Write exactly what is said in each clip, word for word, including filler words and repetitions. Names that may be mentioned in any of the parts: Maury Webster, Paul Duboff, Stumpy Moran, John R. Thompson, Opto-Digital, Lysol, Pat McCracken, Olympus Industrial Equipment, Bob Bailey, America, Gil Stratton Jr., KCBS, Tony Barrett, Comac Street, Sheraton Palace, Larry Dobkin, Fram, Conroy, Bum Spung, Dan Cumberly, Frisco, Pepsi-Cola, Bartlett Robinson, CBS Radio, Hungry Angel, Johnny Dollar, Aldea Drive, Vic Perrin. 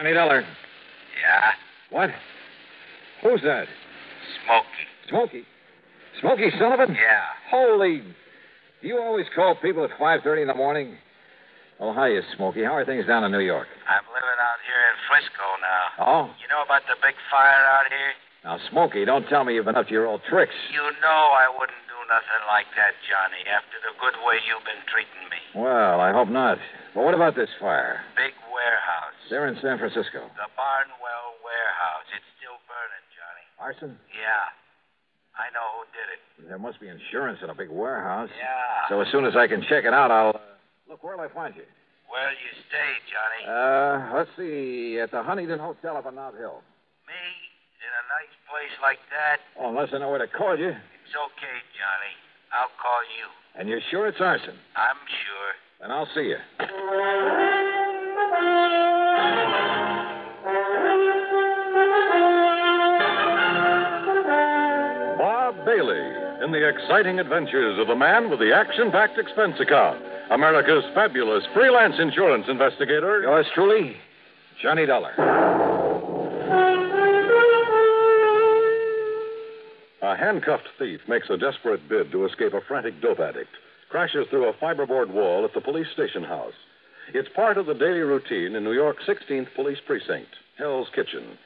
Johnny Dollar. Yeah? What? Who's that? Smokey. Smokey? Smokey Sullivan? Yeah. Holy... Do you always call people at five thirty in the morning? Oh, hiya, Smokey. How are things down in New York? I'm living out here in Frisco now. Oh? You know about the big fire out here? Now, Smokey, don't tell me you've been up to your old tricks. You know I wouldn't do nothing like that, Johnny, after the good way you've been treating me. Well, I hope not. But what about this fire? Big warehouse. They're in San Francisco. The Barnwell Warehouse. It's still burning, Johnny. Arson? Yeah. I know who did it. There must be insurance in a big warehouse. Yeah. So as soon as I can check it out, I'll... Uh, look, where'll I find you? Where'll you stay, Johnny? Uh, let's see. At the Huntington Hotel up on Knob Hill. Me? In a nice place like that? Well, unless I know where to call you. It's okay, Johnny. I'll call you. And you're sure it's arson? I'm sure. Then I'll see you. In the exciting adventures of the man with the action-packed expense account, America's fabulous freelance insurance investigator. Yours truly, Johnny Dollar. A handcuffed thief makes a desperate bid to escape a frantic dope addict, crashes through a fiberboard wall at the police station house. It's part of the daily routine in New York's sixteenth Police Precinct, Hell's Kitchen.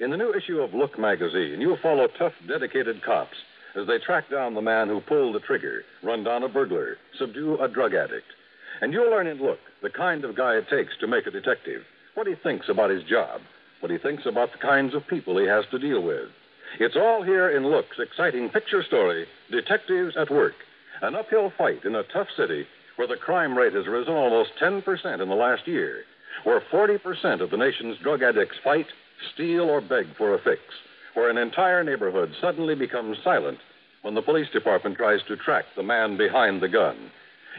In the new issue of Look magazine, you'll follow tough, dedicated cops as they track down the man who pulled the trigger, run down a burglar, subdue a drug addict. And you'll learn in Look the kind of guy it takes to make a detective, what he thinks about his job, what he thinks about the kinds of people he has to deal with. It's all here in Look's exciting picture story, Detectives at Work, an uphill fight in a tough city where the crime rate has risen almost ten percent in the last year, where forty percent of the nation's drug addicts fight, steal, or beg for a fix, where an entire neighborhood suddenly becomes silent when the police department tries to track the man behind the gun.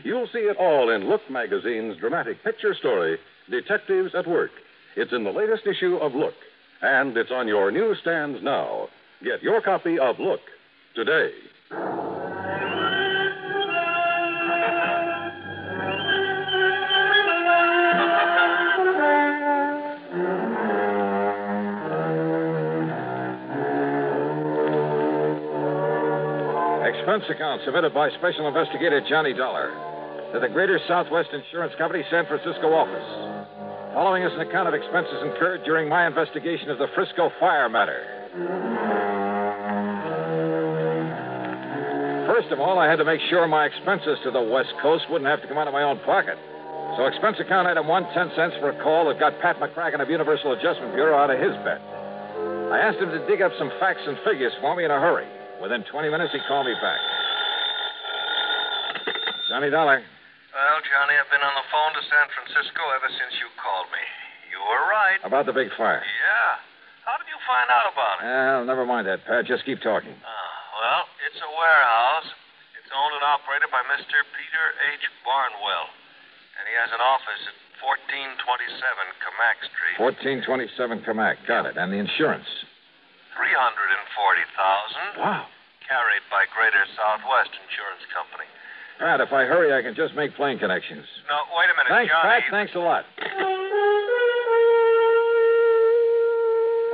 You'll see it all in Look magazine's dramatic picture story, Detectives at Work. It's in the latest issue of Look, and it's on your newsstands now. Get your copy of Look today. Expense account submitted by Special Investigator Johnny Dollar to the Greater Southwest Insurance Company, San Francisco office. Following is an account of expenses incurred during my investigation of the Frisco fire matter. First of all, I had to make sure my expenses to the West Coast wouldn't have to come out of my own pocket. So expense account item one, ten cents for a call that got Pat McCracken of Universal Adjustment Bureau out of his bed. I asked him to dig up some facts and figures for me in a hurry. Within twenty minutes, he called me back. Johnny Dollar. Well, Johnny, I've been on the phone to San Francisco ever since you called me. You were right. About the big fire? Yeah. How did you find out about it? Well, never mind that, Pat. Just keep talking. Uh, well, it's a warehouse. It's owned and operated by Mister Peter H. Barnwell. And he has an office at fourteen twenty-seven Comac Street. fourteen twenty-seven Comac. Got it. And the insurance? three hundred forty thousand dollars. Wow. Carried by Greater Southwest Insurance Company. Pat, if I hurry, I can just make plane connections. No, wait a minute, thanks, Johnny. Pat, thanks a lot.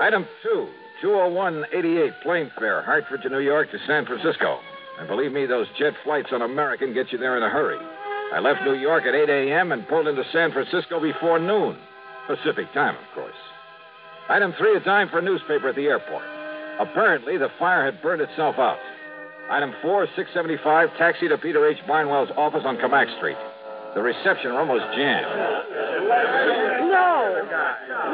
Item two, two oh one eighty-eight plane fare, Hartford to New York to San Francisco. And believe me, those jet flights on American get you there in a hurry. I left New York at eight a.m. and pulled into San Francisco before noon. Pacific time, of course. Item three, a dime for a newspaper at the airport. Apparently, the fire had burned itself out. Item four, six seventy-five, taxi to Peter H. Barnwell's office on Comac Street. The reception room was jammed. No.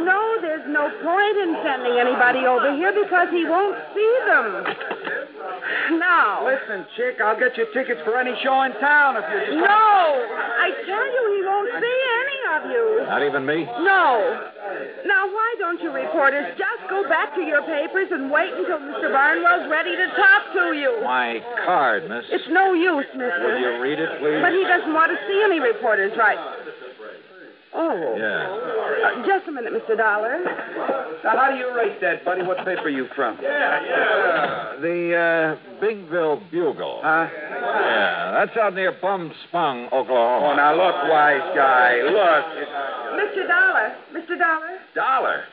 No, there's no point in sending anybody over here because he won't see them. Now. Listen, chick, I'll get you tickets for any show in town if you... No! I tell you, he won't see any of you. Not even me? No. Now, why don't you reporters just go back to your papers and wait until Mister Barnwell's ready to talk to you? My card, miss. It's no use, mister. Will you read it, please? But he doesn't want to see any reporters, right? Oh. Yeah. Uh, just a minute, Mister Dollar. Now, how do you rate that, buddy? What paper are you from? Yeah, yeah. Uh, the uh, Bigville Bugle. Huh? Yeah, that's out near Bum Spung, Oklahoma. Oh, now, look, wise guy, look. It's... Mister Dollar. Mister Dollar. Dollar.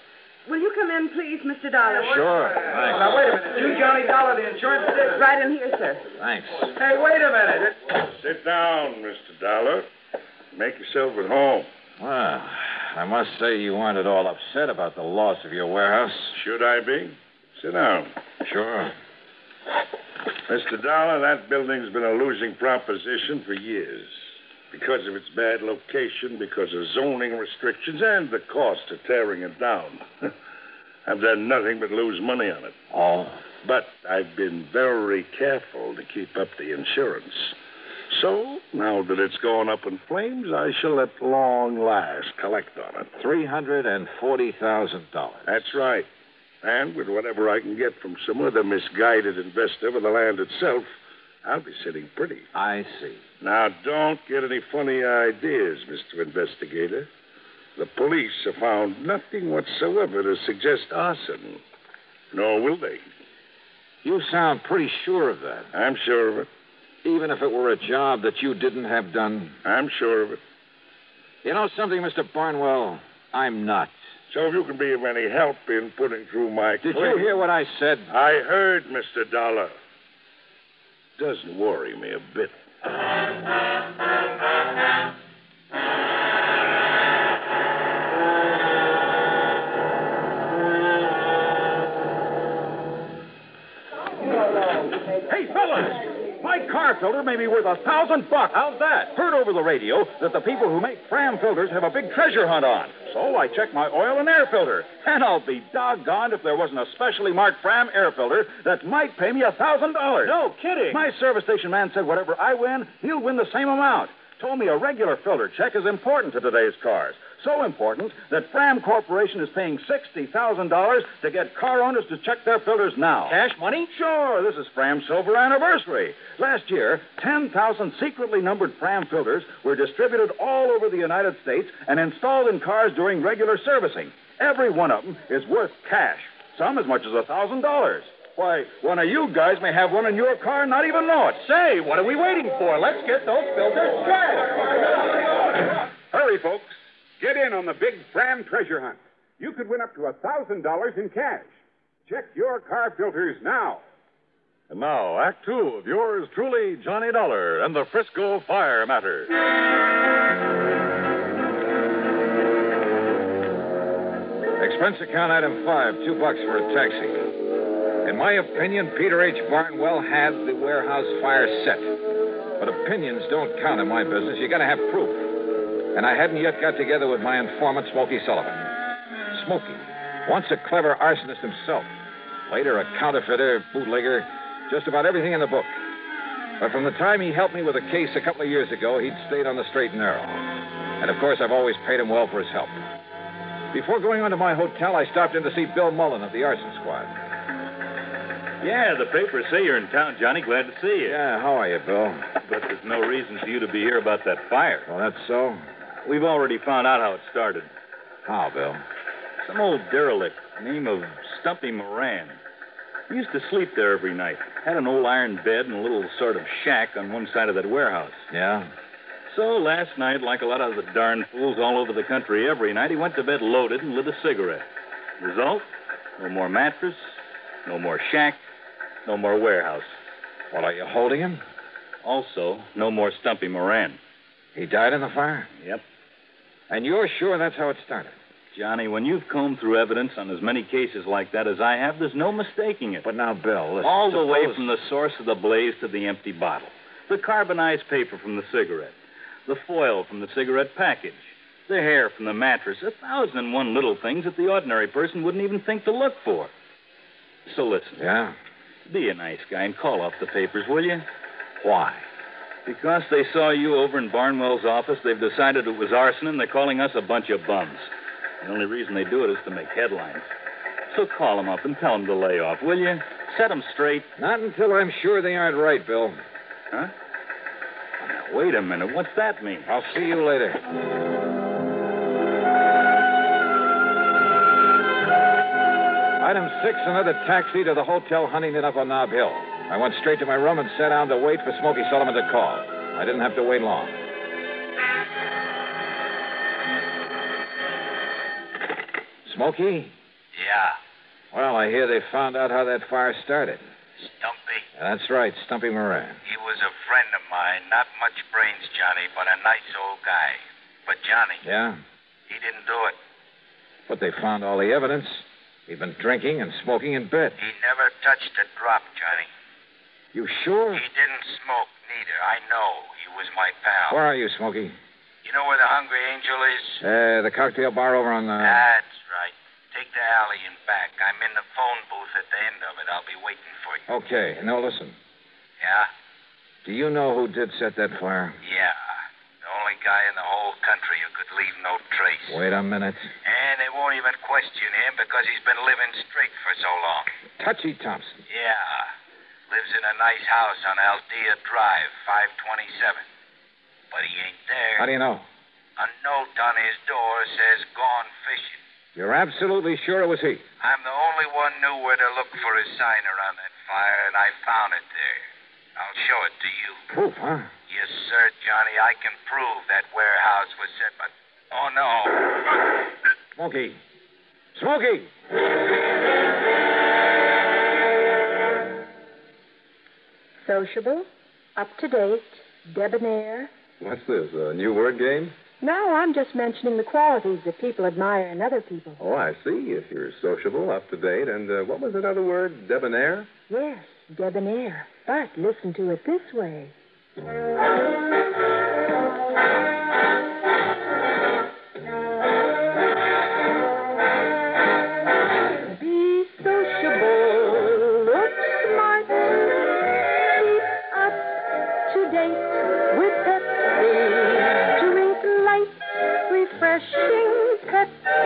Will you come in, please, Mister Dollar? Sure. Thanks. Now, wait a minute. You, Johnny Dollar, the insurance agent? Right in here, sir. Thanks. Hey, wait a minute. Sit down, Mister Dollar. Make yourself at home. Well, I must say you aren't at all upset about the loss of your warehouse. Should I be? Sit down. Sure. Mister Dollar, that building's been a losing proposition for years. Because of its bad location, because of zoning restrictions, and the cost of tearing it down. I've done nothing but lose money on it. Oh? But I've been very careful to keep up the insurance. So, now that it's gone up in flames, I shall at long last collect on it. three hundred forty thousand dollars. That's right. And with whatever I can get from some other misguided investor with the land itself, I'll be sitting pretty. I see. Now, don't get any funny ideas, Mister Investigator. The police have found nothing whatsoever to suggest arson. Nor will they. You sound pretty sure of that. I'm sure of it. Even if it were a job that you didn't have done? I'm sure of it. You know something, Mister Barnwell? I'm not. So if you can be of any help in putting through my claim... Did you hear what I said? I heard, Mister Dollar. Doesn't worry me a bit. Hey, fellas! My car filter may be worth a thousand bucks. How's that? Heard over the radio that the people who make Fram filters have a big treasure hunt on. So I checked my oil and air filter. And I'll be doggone if there wasn't a specially marked Fram air filter that might pay me a thousand dollars. No kidding. My service station man said whatever I win, he'll win the same amount. Told me a regular filter check is important to today's cars. So important that Fram Corporation is paying sixty thousand dollars to get car owners to check their filters now. Cash money? Sure. This is Fram's silver anniversary. Last year, ten thousand secretly numbered Fram filters were distributed all over the United States and installed in cars during regular servicing. Every one of them is worth cash, some as much as one thousand dollars. Why, one of you guys may have one in your car and not even know it. Say, what are we waiting for? Let's get those filters checked. Hurry, folks. Get in on the big Fram treasure hunt. You could win up to one thousand dollars in cash. Check your car filters now. And now, Act Two of Yours Truly, Johnny Dollar and the Frisco Fire Matter. Expense account item five, two bucks for a taxi. In my opinion, Peter H. Barnwell had the warehouse fire set. But opinions don't count in my business. You got to have proof. And I hadn't yet got together with my informant, Smokey Sullivan. Smokey, once a clever arsonist himself, later a counterfeiter, bootlegger, just about everything in the book. But from the time he helped me with a case a couple of years ago, he'd stayed on the straight and narrow. And, of course, I've always paid him well for his help. Before going on to my hotel, I stopped in to see Bill Mullen of the arson squad. Yeah, the papers say you're in town, Johnny. Glad to see you. Yeah, how are you, Bill? But there's no reason for you to be here about that fire. Well, that's so? We've already found out how it started. How, Bill? Some old derelict, name of Stumpy Moran. He used to sleep there every night. Had an old iron bed and a little sort of shack on one side of that warehouse. Yeah? So last night, like a lot of the darn fools all over the country every night, he went to bed loaded and lit a cigarette. Result? No more mattress, no more shack, no more warehouse. What, are you holding him? Also, no more Stumpy Moran. He died in the fire? Yep. And you're sure that's how it started? Johnny, when you've combed through evidence on as many cases like that as I have, there's no mistaking it. But now, Bill, listen. All the way from the source of the blaze to the empty bottle. The carbonized paper from the cigarette. The foil from the cigarette package. The hair from the mattress. A thousand and one little things that the ordinary person wouldn't even think to look for. So listen. Yeah? Be a nice guy and call off the papers, will you? Why? Because they saw you over in Barnwell's office, they've decided it was arson, and they're calling us a bunch of bums. The only reason they do it is to make headlines. So call them up and tell them to lay off, will you? Set them straight. Not until I'm sure they aren't right, Bill. Huh? Now, wait a minute. What's that mean? I'll see you later. Item six, another taxi to the hotel hunting it up on Nob Hill. I went straight to my room and sat down to wait for Smokey Sullivan to call. I didn't have to wait long. Smokey? Yeah. Well, I hear they found out how that fire started. Stumpy? Yeah, that's right, Stumpy Moran. He was a friend of mine. Not much brains, Johnny, but a nice old guy. But Johnny... Yeah? He didn't do it. But they found all the evidence. He'd been drinking and smoking in bed. He never touched a drop, Johnny. You sure? He didn't smoke, neither. I know. He was my pal. Where are you, Smokey? You know where the Hungry Angel is? Uh, the cocktail bar over on the... That's right. Take the alley and back. I'm in the phone booth at the end of it. I'll be waiting for you. Okay. Now, listen. Yeah? Do you know who did set that fire? Yeah. The only guy in the whole country who could leave no trace. Wait a minute. And they won't even question him because he's been living straight for so long. Touchy Thompson. Yeah. Lives in a nice house on Aldea Drive, five twenty-seven. But he ain't there. How do you know? A note on his door says, gone fishing. You're absolutely sure it was he? I'm the only one knew where to look for his sign around that fire, and I found it there. I'll show it to you. Proof, huh? Yes, sir, Johnny. I can prove that warehouse was set by... Oh, no. Smokey. Smokey! Sociable, up-to-date, debonair... What's this, a new word game? No, I'm just mentioning the qualities that people admire in other people. Oh, I see. If you're sociable, up-to-date, and uh, what was another word? Debonair? Yes, debonair. But listen to it this way. Be sociable, look smart, keep up-to-date. Refreshing Pepsi.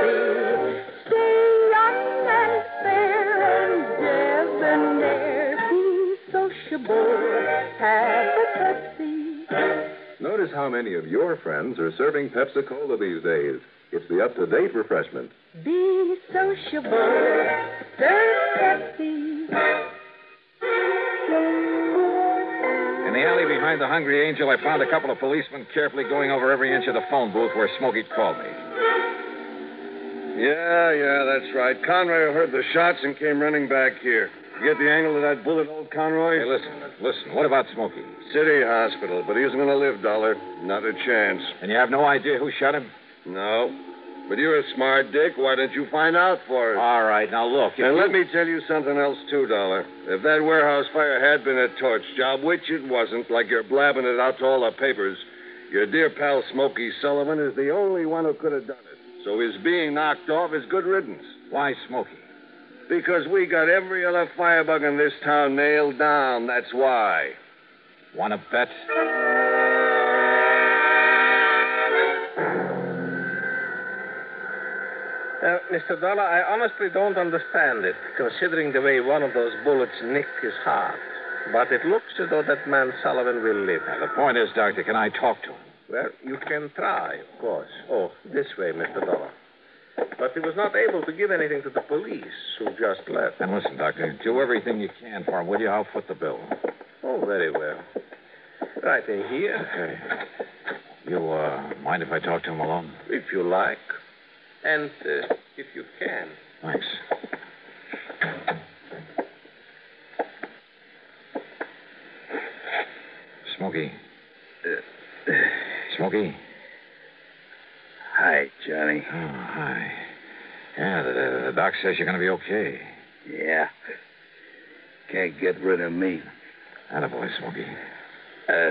Stay young and fair and debonair. Be sociable. Have a Pepsi. Notice how many of your friends are serving Pepsi-Cola these days. It's the up-to-date refreshment. Be sociable. Serve Pepsi. In the alley behind the Hungry Angel, I found a couple of policemen carefully going over every inch of the phone booth where Smokey called me. Yeah, yeah, that's right. Conroy heard the shots and came running back here. You get the angle of that bullet, old Conroy? Hey, listen, listen. What about Smokey? City hospital, but he isn't going to live, Dollar. Not a chance. And you have no idea who shot him? No. But you're a smart dick. Why don't you find out for us? All right, now look. And you... let me tell you something else, too, Dollar. If that warehouse fire had been a torch job, which it wasn't, like you're blabbing it out to all the papers, your dear pal Smokey Sullivan is the only one who could have done it. So his being knocked off is good riddance. Why Smokey? Because we got every other firebug in this town nailed down. That's why. Want to bet? Uh, Mister Dollar, I honestly don't understand it, considering the way one of those bullets nicked his heart. But it looks as though that man Sullivan will live. Now, the point is, Doctor, can I talk to him? Well, you can try, of course. Oh, this way, Mister Dollar. But he was not able to give anything to the police, who just left. And listen, Doctor, do everything you can for him, will you? I'll foot the bill. Oh, very well. Right in here. Okay. You, uh, mind if I talk to him alone? If you like. And uh, if you can. Thanks. Smokey. Uh, Smokey. Hi, Johnny. Oh, hi. Yeah, the, the, the doc says you're going to be okay. Yeah. Can't get rid of me. Attaboy, Smokey. Uh,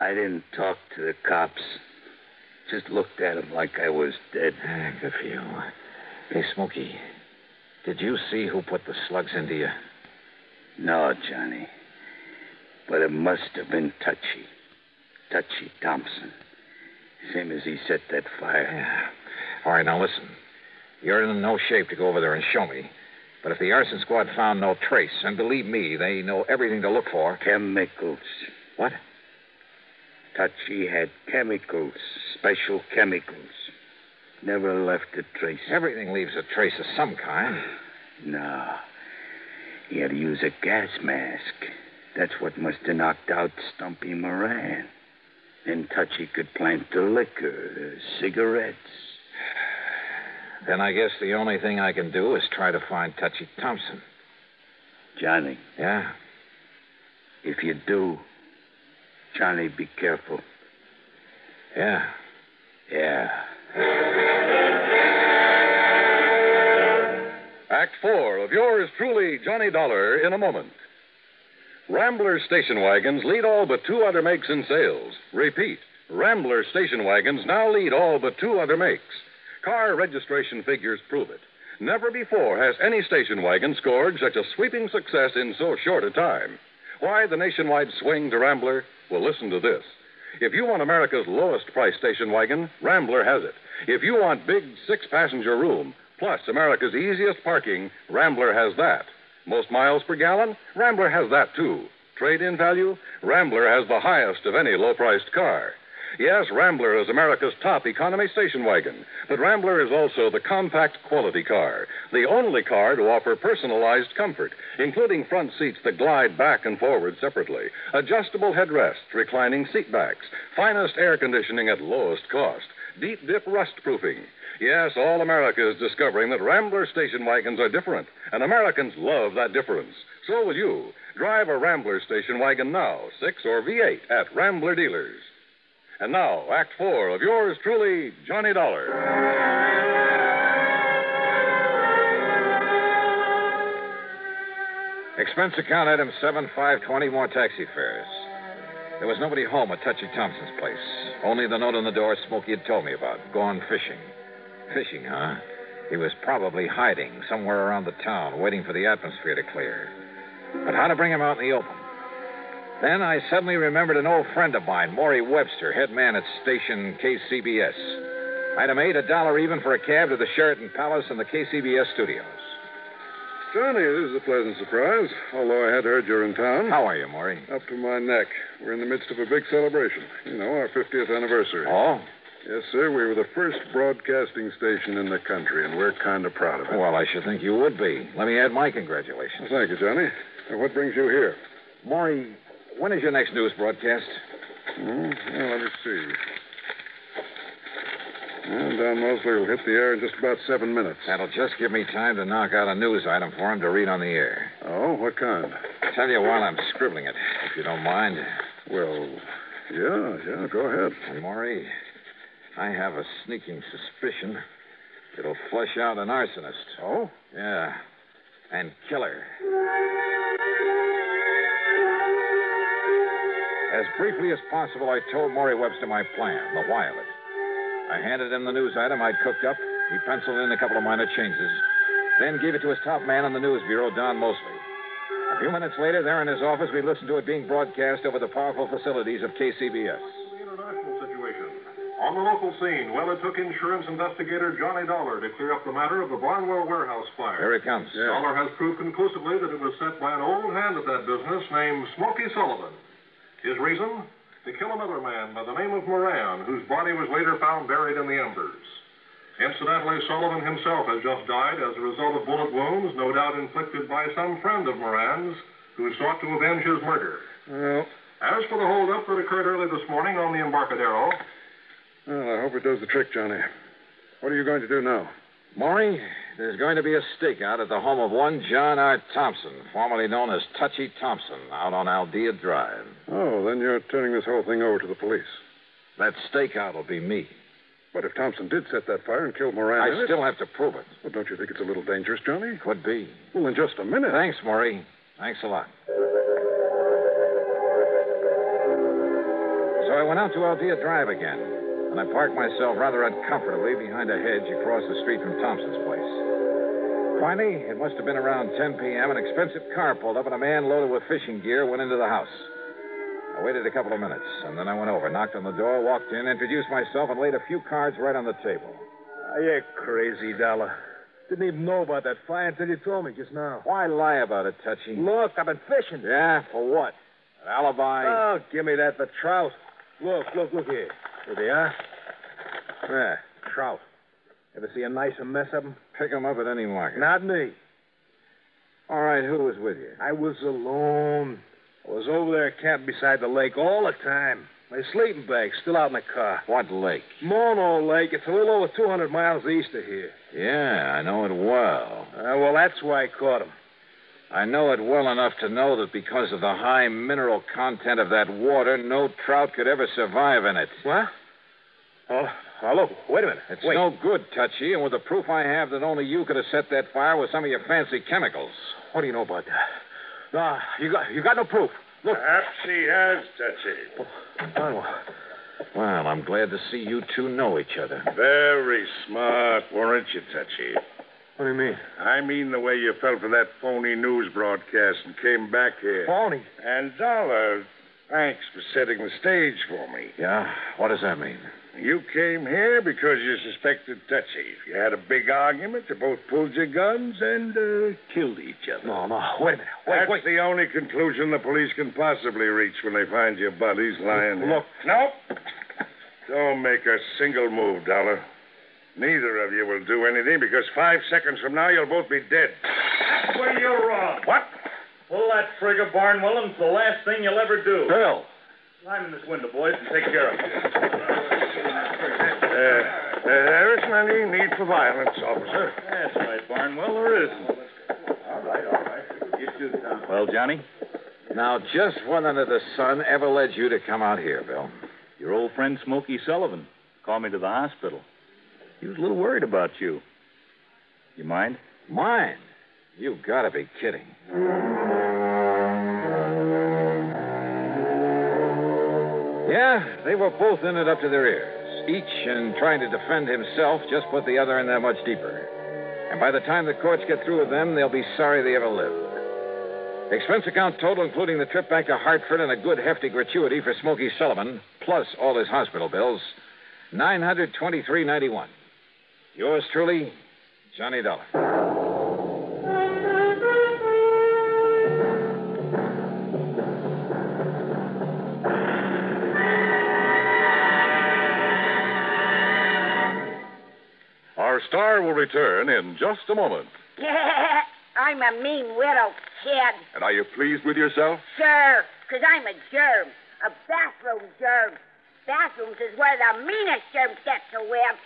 I didn't talk to the cops. Just looked at him like I was dead. Ah, good for you. Hey, Smokey, did you see who put the slugs into you? No, Johnny. But it must have been Touchy. Touchy Thompson. Same as he set that fire. Yeah. All right, now listen. You're in no shape to go over there and show me. But if the arson squad found no trace, and believe me, they know everything to look for. Chemicals. What? Touchy had chemicals, special chemicals. Never left a trace. Everything leaves a trace of some kind. No. He had to use a gas mask. That's what must have knocked out Stumpy Moran. Then Touchy could plant the liquor, the cigarettes. Then I guess the only thing I can do is try to find Touchy Thompson. Johnny. Yeah? If you do, Johnny, be careful. Yeah. Yeah. Act four of Yours Truly, Johnny Dollar, in a moment. Rambler station wagons lead all but two other makes in sales. Repeat, Rambler station wagons now lead all but two other makes. Car registration figures prove it. Never before has any station wagon scored such a sweeping success in so short a time. Why the nationwide swing to Rambler? Well, listen to this. If you want America's lowest price station wagon, Rambler has it. If you want big six-passenger room, plus America's easiest parking, Rambler has that. Most miles per gallon? Rambler has that, too. Trade-in value? Rambler has the highest of any low-priced car. Yes, Rambler is America's top economy station wagon, but Rambler is also the compact quality car, the only car to offer personalized comfort, including front seats that glide back and forward separately, adjustable headrests, reclining seat backs, finest air conditioning at lowest cost, deep dip rust proofing. Yes, all America is discovering that Rambler station wagons are different, and Americans love that difference. So will you. Drive a Rambler station wagon now, six or V eight, at Rambler dealers. And now, Act Four of Yours Truly, Johnny Dollar. Expense account item seven five twenty, more taxi fares. There was nobody home at Touchy Thompson's place. Only the note on the door Smokey had told me about. Gone fishing. Fishing, huh? He was probably hiding somewhere around the town, waiting for the atmosphere to clear. But how to bring him out in the open? Then I suddenly remembered an old friend of mine, Maury Webster, head man at station K C B S. Item eight, a dollar even for a cab to the Sheraton Palace and the K C B S studios. Johnny, this is a pleasant surprise, although I had heard you're in town. How are you, Maury? Up to my neck. We're in the midst of a big celebration. You know, our fiftieth anniversary. Oh? Yes, sir. We were the first broadcasting station in the country, and we're kind of proud of it. Well, I should think you would be. Let me add my congratulations. Well, thank you, Johnny. And what brings you here? Maury, when is your next news broadcast? Mm, well, let me see. Well, Don Mosley will hit the air in just about seven minutes. That'll just give me time to knock out a news item for him to read on the air. Oh, what kind? I'll tell you while I'm scribbling it, if you don't mind. Well, yeah, yeah, go ahead. And Maury, I have a sneaking suspicion it'll flush out an arsonist. Oh? Yeah, and killer. As briefly as possible, I told Maury Webster my plan, the why of it. I handed him the news item I'd cooked up. He penciled in a couple of minor changes, then gave it to his top man on the news bureau, Don Mosley. A few minutes later, there in his office, we listened to it being broadcast over the powerful facilities of K C B S. The international situation. On the local scene, well, it took insurance investigator Johnny Dollar to clear up the matter of the Barnwell Warehouse fire. Here he comes. Yeah. Dollar has proved conclusively that it was set by an old hand at that business named Smokey Sullivan. His reason? To kill another man by the name of Moran, whose body was later found buried in the embers. Incidentally, Sullivan himself has just died as a result of bullet wounds, no doubt inflicted by some friend of Moran's, who sought to avenge his murder. Well, as for the holdup that occurred early this morning on the Embarcadero... Well, I hope it does the trick, Johnny. What are you going to do now? Maury, there's going to be a stakeout at the home of one John R. Thompson, formerly known as Touchy Thompson, out on Aldea Drive. Oh, then you're turning this whole thing over to the police. That stakeout will be me. But if Thompson did set that fire and killed Moran... I still have to prove it. Well, don't you think it's a little dangerous, Johnny? Could be. Well, in just a minute. Thanks, Maury. Thanks a lot. So I went out to Aldea Drive again, and I parked myself rather uncomfortably behind a hedge across the street from Thompson's place. Finally, it must have been around ten p.m., an expensive car pulled up, and a man loaded with fishing gear went into the house. I waited a couple of minutes, and then I went over, knocked on the door, walked in, introduced myself, and laid a few cards right on the table. Are you crazy, Dollar? Didn't even know about that fire until you told me just now. Why lie about it, Touchy? Look, I've been fishing. Yeah, for what? An alibi? Oh, give me that, the trout. Look, look, look here. Here they are. There, trout. Ever see a nicer mess of them? Pick them up at any market. Not me. All right, who was with you? I was alone. I was over there at camp beside the lake all the time. My sleeping bag's still out in the car. What lake? Mono Lake. It's a little over two hundred miles east of here. Yeah, I know it well. Uh, well, that's why I caught him. I know it well enough to know that because of the high mineral content of that water, no trout could ever survive in it. What? Oh, hello. Wait a minute. It's Wait. no good, Touchy, and with the proof I have that only you could have set that fire with some of your fancy chemicals. What do you know about that? No, you got, you got no proof. Look. Perhaps he has, Touchy. Oh, Barnwell. Well, I'm glad to see you two know each other. Very smart, weren't you, Touchy? What do you mean? I mean the way you fell for that phony news broadcast and came back here. Phony? And Dollar, thanks for setting the stage for me. Yeah? What does that mean? You came here because you suspected Touchy. You had a big argument. You both pulled your guns and uh, killed each other. No, no. Wait a minute. Wait, That's wait. the only conclusion the police can possibly reach when they find your bodies lying there. Look. Nope. Don't make a single move, Dollar. Neither of you will do anything because five seconds from now you'll both be dead. Well, you're wrong. What? Pull that trigger, Barnwell, and it's the last thing you'll ever do. Bill. Climb in this window, boys, and take care of it. Uh, uh, there isn't any need for violence, officer. That's right, Barnwell, there isn't. All right, all right. You two down. Well, Johnny? Now, just what under the sun ever led you to come out here, Bill? Your old friend Smokey Sullivan called me to the hospital. He was a little worried about you. You mind? Mind? You've got to be kidding. Yeah, they were both in it up to their ears. Each, in trying to defend himself, just put the other in there much deeper. And by the time the courts get through with them, they'll be sorry they ever lived. Expense account total, including the trip back to Hartford and a good hefty gratuity for Smokey Sullivan, plus all his hospital bills, nine hundred twenty-three dollars and ninety-one cents. Yours truly, Johnny Dollar. Our star will return in just a moment. I'm a mean widow, kid. And are you pleased with yourself? Sure, because I'm a germ, a bathroom germ. Bathrooms is where the meanest germs get to live.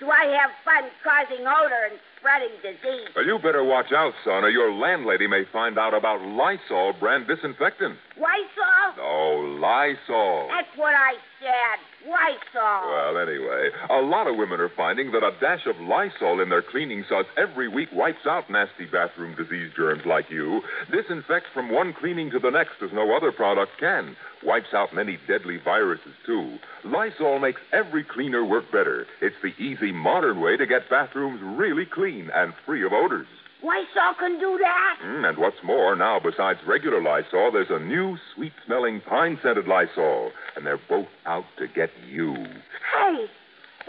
Do I have fun causing odor and spreading disease? Well, you better watch out, son, or your landlady may find out about Lysol brand disinfectant. Lysol? No, Lysol. That's what I said. Lysol. Well, anyway, a lot of women are finding that a dash of Lysol in their cleaning suds every week wipes out nasty bathroom disease germs like you, disinfects from one cleaning to the next as no other product can, wipes out many deadly viruses, too. Lysol makes every cleaner work better. It's the easy, modern way to get bathrooms really clean and free of odors. Lysol can do that? Mm, and what's more, now, besides regular Lysol, there's a new sweet-smelling pine-scented Lysol, and they're both out to get you. Hey,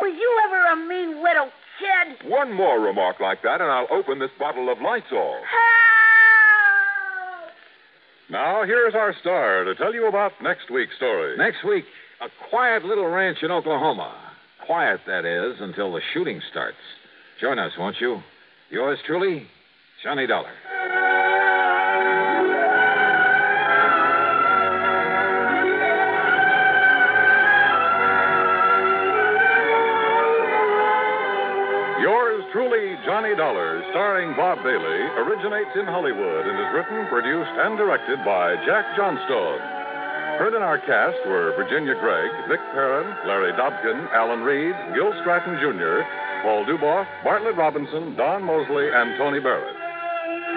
were you ever a mean little kid? One more remark like that, and I'll open this bottle of Lysol. Hey! Now, here's our star to tell you about next week's story. Next week, a quiet little ranch in Oklahoma. Quiet, that is, until the shooting starts. Join us, won't you? Yours truly, Johnny Dollar. Yours truly, Johnny Dollar, starring Bob Bailey, originates in Hollywood and is written, produced, and directed by Jack Johnstone. Heard in our cast were Virginia Gregg, Vic Perrin, Larry Dobkin, Alan Reed, Gil Stratton Junior, Paul Duboff, Bartlett Robinson, Don Mosley, and Tony Barrett.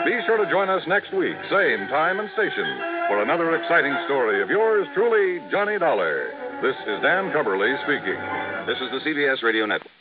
Be sure to join us next week, same time and station, for another exciting story of yours truly, Johnny Dollar. This is Dan Cumberly speaking. This is the C B S Radio Network.